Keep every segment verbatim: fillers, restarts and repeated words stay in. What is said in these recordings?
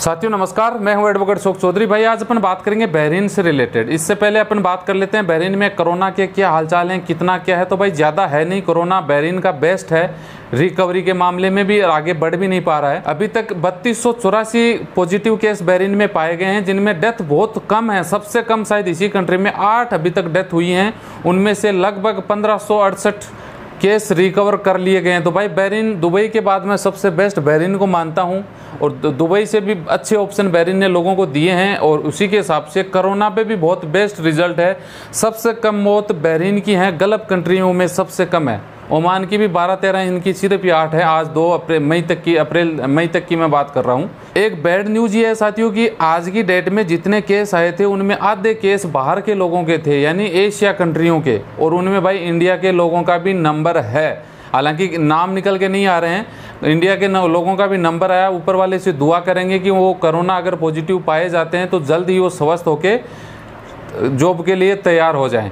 साथियों नमस्कार, मैं हूं एडवोकेट शोक चौधरी। भाई आज अपन बात करेंगे बहरीन से रिलेटेड। इससे पहले अपन बात कर लेते हैं बहरीन में कोरोना के क्या हालचाल हैं, कितना क्या है। तो भाई ज़्यादा है नहीं कोरोना, बहरीन का बेस्ट है, रिकवरी के मामले में भी आगे बढ़ भी नहीं पा रहा है। अभी तक बत्तीस सौ चौरासी पॉजिटिव केस बहरीन में पाए गए हैं, जिनमें डेथ बहुत कम है, सबसे कम शायद इसी कंट्री में आठ अभी तक डेथ हुई हैं। उनमें से लगभग पंद्रह सौ अड़सठ केस रिकवर कर लिए गए हैं। तो भाई बहरीन दुबई के बाद मैं सबसे बेस्ट बहरीन को मानता हूं, और दुबई से भी अच्छे ऑप्शन बहरीन ने लोगों को दिए हैं, और उसी के हिसाब से कोरोना पे भी बहुत बेस्ट रिजल्ट है। सबसे कम मौत बहरीन की है, गल्फ कंट्रियों में सबसे कम है। ओमान की भी बारह तेरह, इनकी सिर्फ आठ है। आज दो अप्रैल मई तक की अप्रैल मई तक की मैं बात कर रहा हूँ। एक बैड न्यूज़ ये है साथियों कि आज की डेट में जितने केस आए थे उनमें आधे केस बाहर के लोगों के थे, यानी एशिया कंट्रियों के, और उनमें भाई इंडिया के लोगों का भी नंबर है। हालांकि नाम निकल के नहीं आ रहे हैं, इंडिया के लोगों का भी नंबर आया। ऊपर वाले से दुआ करेंगे कि वो कोरोना अगर पॉजिटिव पाए जाते हैं तो जल्द ही वो स्वस्थ होकर जॉब के लिए तैयार हो जाएँ।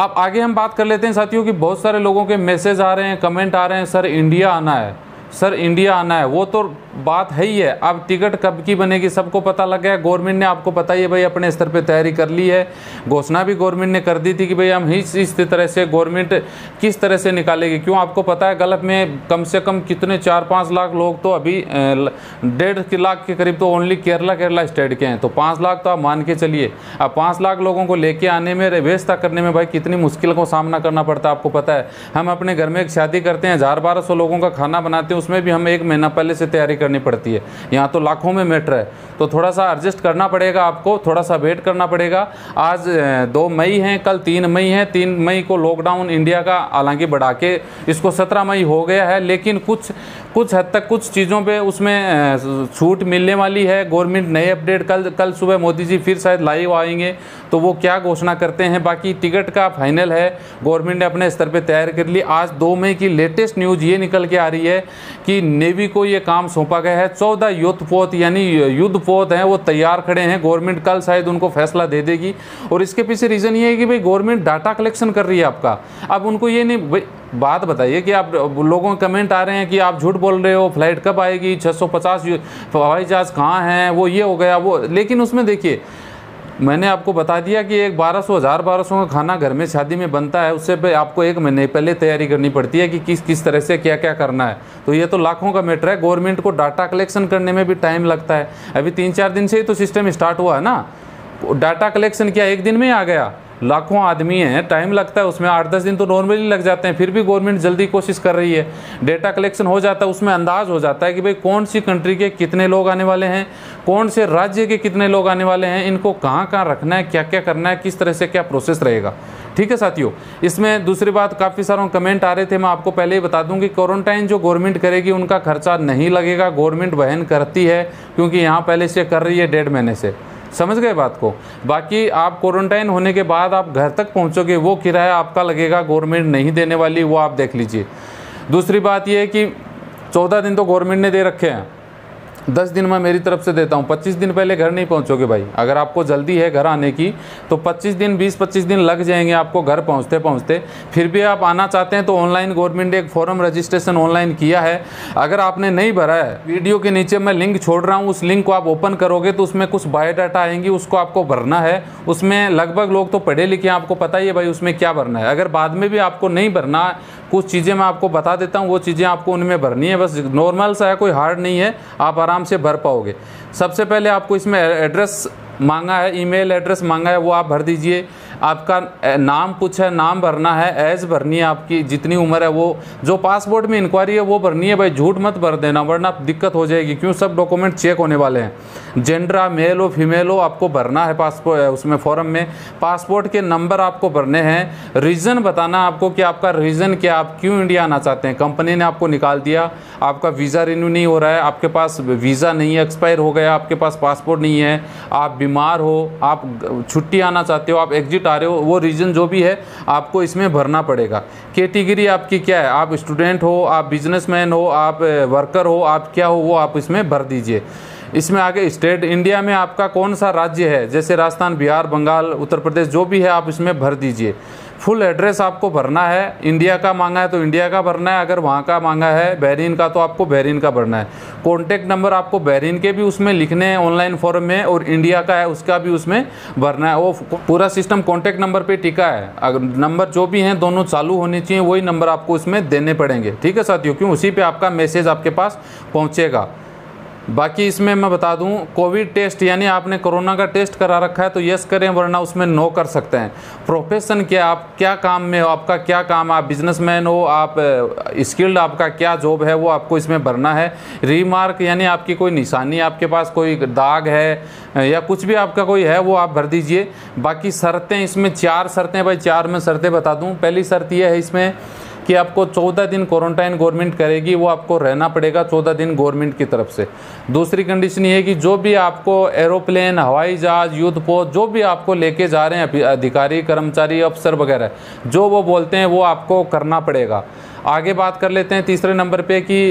अब आगे हम बात कर लेते हैं साथियों कि बहुत सारे लोगों के मैसेज आ रहे हैं, कमेंट आ रहे हैं, सर इंडिया आना है, सर इंडिया आना है। वो तो बात है ही है। अब टिकट कब की बनेगी सबको पता लग गया है। गवर्नमेंट ने, आपको पता ही है भाई, अपने स्तर पे तैयारी कर ली है। घोषणा भी गवर्नमेंट ने कर दी थी कि भाई हम इस इस तरह से गवर्नमेंट किस तरह से निकालेगी। क्यों, आपको पता है गल्फ में कम से कम कितने चार पाँच लाख लोग, तो अभी डेढ़ लाख के करीब तो ओनली केरला केरला स्टेट के हैं। तो पाँच लाख तो आप मान के चलिए। अब पाँच लाख लोगों को लेके आने में, व्यवस्था करने में भाई कितनी मुश्किल का सामना करना पड़ता है, आपको पता है। हम अपने घर में एक शादी करते हैं, हज़ार बारह सौ लोगों का खाना बनाते हैं, उसमें भी हम एक महीना पहले से तैयारी करनी पड़ती है। यहाँ तो लाखों में मैटर है, तो थोड़ा सा एडजस्ट करना पड़ेगा, आपको थोड़ा सा वेट करना पड़ेगा। आज दो मई है, कल तीन मई है। तीन मई को लॉकडाउन इंडिया का हालांकि बढ़ा के इसको सत्रह मई हो गया है, लेकिन कुछ कुछ हद तक कुछ चीज़ों पे उसमें छूट मिलने वाली है। गवर्नमेंट नए अपडेट कल कल सुबह मोदी जी फिर शायद लाइव आएंगे, तो वो क्या घोषणा करते हैं। बाकी टिकट का फाइनल है, गवर्नमेंट ने अपने स्तर पे तैयार कर ली। आज दो मई की लेटेस्ट न्यूज़ ये निकल के आ रही है कि नेवी को ये काम सौंपा गया है। चौदह युद्धपोत यानी युद्धपोत हैं वो तैयार खड़े हैं। गवर्नमेंट कल शायद उनको फैसला दे देगी, और इसके पीछे रीज़न ये है कि भाई गवर्नमेंट डाटा कलेक्शन कर रही है आपका। अब उनको ये नहीं, भाई बात बताइए कि आप लोगों के कमेंट आ रहे हैं कि आप झूठ बोल रहे हो, फ्लाइट कब आएगी, छह सौ पचास हवाई जहाज़ कहाँ हैं, वो ये हो गया वो। लेकिन उसमें देखिए, मैंने आपको बता दिया कि एक बारह सौ हज़ार बारह सौ का खाना घर में शादी में बनता है, उससे पे आपको एक महीने पहले तैयारी करनी पड़ती है कि किस किस तरह से क्या क्या करना है। तो ये तो लाखों का मैटर है, गवर्नमेंट को डाटा कलेक्शन करने में भी टाइम लगता है। अभी तीन चार दिन से ही तो सिस्टम स्टार्ट हुआ है ना, डाटा कलेक्शन क्या एक दिन में ही आ गया। लाखों आदमी हैं, टाइम लगता है उसमें, आठ दस दिन तो नॉर्मली लग जाते हैं। फिर भी गवर्नमेंट जल्दी कोशिश कर रही है, डेटा कलेक्शन हो जाता है, उसमें अंदाज हो जाता है कि भाई कौन सी कंट्री के कितने लोग आने वाले हैं, कौन से राज्य के कितने लोग आने वाले हैं, इनको कहाँ कहाँ रखना है, क्या क्या करना है, किस तरह से क्या प्रोसेस रहेगा। ठीक है साथियों। इसमें दूसरी बात, काफ़ी सारों कमेंट आ रहे थे, मैं आपको पहले ही बता दूं कि क्वारंटाइन जो गवर्नमेंट करेगी उनका खर्चा नहीं लगेगा, गवर्नमेंट वहन करती है, क्योंकि यहाँ पहले से कर रही है डेढ़ महीने से। समझ गए बात को। बाकी आप क्वारंटाइन होने के बाद आप घर तक पहुंचोगे, वो किराया आपका लगेगा, गवर्नमेंट नहीं देने वाली, वो आप देख लीजिए। दूसरी बात ये है कि चौदह दिन तो गवर्नमेंट ने दे रखे हैं, दस दिन मैं मेरी तरफ से देता हूं। पच्चीस दिन पहले घर नहीं पहुंचोगे भाई, अगर आपको जल्दी है घर आने की तो पच्चीस दिन बीस पच्चीस दिन लग जाएंगे आपको घर पहुँचते पहुँचते। फिर भी आप आना चाहते हैं तो ऑनलाइन गवर्नमेंट ने एक फॉर्म रजिस्ट्रेशन ऑनलाइन किया है, अगर आपने नहीं भरा है, वीडियो के नीचे मैं लिंक छोड़ रहा हूँ, उस लिंक को आप ओपन करोगे तो उसमें कुछ बायोडाटा आएंगी, उसको आपको भरना है। उसमें लगभग लोग तो पढ़े लिखे हैं, आपको पता ही है भाई उसमें क्या भरना है। अगर बाद में भी आपको नहीं भरना, कुछ चीज़ें मैं आपको बता देता हूँ, वो चीज़ें आपको उनमें भरनी है। बस नॉर्मल सा है, कोई हार्ड नहीं है, आप आराम से भर पाओगे। सबसे पहले आपको इसमें एड्रेस मांगा है, ईमेल एड्रेस मांगा है, वो आप भर दीजिए। आपका नाम पूछा है, नाम भरना है, एज भरनी है, आपकी जितनी उम्र है वो, जो पासपोर्ट में इंक्वायरी है वो भरनी है, भाई झूठ मत भर देना वरना दिक्कत हो जाएगी, क्यों सब डॉक्यूमेंट चेक होने वाले हैं। जेंडर मेल हो फीमेल हो आपको भरना है पासपोर्ट, उसमें फॉर्म में पासपोर्ट के नंबर आपको भरने हैं। रीज़न बताना आपको कि आपका रीज़न क्या, आप क्यों इंडिया आना चाहते हैं, कंपनी ने आपको निकाल दिया, आपका वीज़ा रिन्यू नहीं हो रहा है, आपके पास वीज़ा नहीं है, एक्सपायर हो गया, आपके पास पासपोर्ट नहीं है, आप बीमार हो, आप छुट्टी आना चाहते हो, आप एग्जिट आ रहे हो, वो रीज़न जो भी है आपको इसमें भरना पड़ेगा। कैटेगरी आपकी क्या है, आप स्टूडेंट हो, आप बिजनेसमैन हो, आप वर्कर हो, आप क्या हो, वो आप इसमें भर दीजिए। इसमें आगे स्टेट, इंडिया में आपका कौन सा राज्य है, जैसे राजस्थान, बिहार, बंगाल, उत्तर प्रदेश, जो भी है आप इसमें भर दीजिए। फुल एड्रेस आपको भरना है। इंडिया का मांगा है तो इंडिया का भरना है, अगर वहाँ का मांगा है बहरीन का तो आपको बहरीन का भरना है। कॉन्टैक्ट नंबर आपको बहरीन के भी उसमें लिखने हैं ऑनलाइन फॉर्म में, और इंडिया का है उसका भी उसमें भरना है। वो पूरा सिस्टम कॉन्टैक्ट नंबर पे टिका है, अगर नंबर जो भी हैं दोनों चालू होने चाहिए, वही नंबर आपको इसमें देने पड़ेंगे। ठीक है साथियों, क्यों उसी पर आपका मैसेज आपके पास पहुँचेगा। बाकी इसमें मैं बता दूं, कोविड टेस्ट यानी आपने कोरोना का टेस्ट करा रखा है तो यस करें, वरना उसमें नो कर सकते हैं। प्रोफेशन क्या, आप क्या काम में हो, आपका क्या काम, आप बिजनेसमैन हो, आप स्किल्ड, आपका क्या जॉब है, वो आपको इसमें भरना है। रिमार्क यानी आपकी कोई निशानी, आपके पास कोई दाग है या कुछ भी आपका कोई है, वो आप भर दीजिए। बाकी शर्तें, इसमें चार शर्तें, भाई चार में शर्तें बता दूँ। पहली शर्त यह है इसमें कि आपको चौदह दिन क्वारंटाइन गवर्नमेंट करेगी, वो आपको रहना पड़ेगा चौदह दिन गवर्नमेंट की तरफ से। दूसरी कंडीशन ये है कि जो भी आपको एरोप्लेन, हवाई जहाज, युद्ध पोत, जो भी आपको लेके जा रहे हैं अधिकारी, कर्मचारी, अफसर वगैरह, जो वो बोलते हैं वो आपको करना पड़ेगा। आगे बात कर लेते हैं तीसरे नंबर पे कि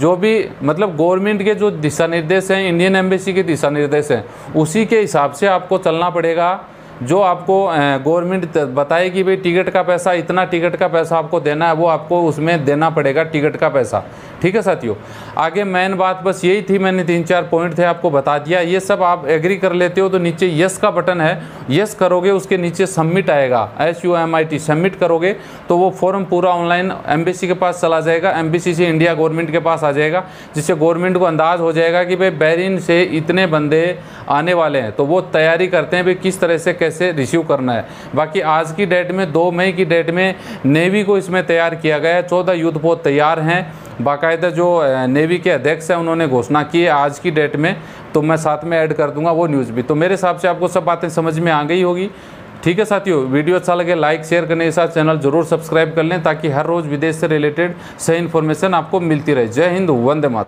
जो भी मतलब गवर्नमेंट के जो दिशा निर्देश हैं, इंडियन एम्बेसी के दिशा निर्देश हैं, उसी के हिसाब से आपको चलना पड़ेगा। जो आपको गवर्नमेंट बताएगी भाई टिकट का पैसा इतना, टिकट का पैसा आपको देना है, वो आपको उसमें देना पड़ेगा टिकट का पैसा। ठीक है साथियों, आगे मेन बात बस यही थी, मैंने तीन चार पॉइंट थे आपको बता दिया। ये सब आप एग्री कर लेते हो तो नीचे यस का बटन है, यस करोगे उसके नीचे सबमिट आएगा, S U M I T, submit करोगे तो वो फॉर्म पूरा ऑनलाइन एम्बेसी के पास चला जाएगा, एम्बेसी से इंडिया गवर्नमेंट के पास आ जाएगा, जिससे गवर्नमेंट को अंदाज हो जाएगा कि भाई बहरीन से इतने बंदे आने वाले हैं, तो वो तैयारी करते हैं भाई किस तरह से से रिसीव करना है। बाकी आज की डेट में दो मई की डेट में नेवी को इसमें तैयार किया गया है, चौदह युद्धपोत तैयार हैं, बाकायदा जो नेवी के अध्यक्ष हैं उन्होंने घोषणा की है आज की डेट में, तो मैं साथ में ऐड कर दूंगा वो न्यूज़ भी। तो मेरे हिसाब से आपको सब बातें समझ में आ गई होगी। ठीक है साथियों, वीडियो अच्छा लगे लाइक शेयर करने के साथ चैनल जरूर सब्सक्राइब कर लें, ताकि हर रोज़ विदेश से रिलेटेड सही इन्फॉर्मेशन आपको मिलती रहे। जय हिंद, वंदे मातरम।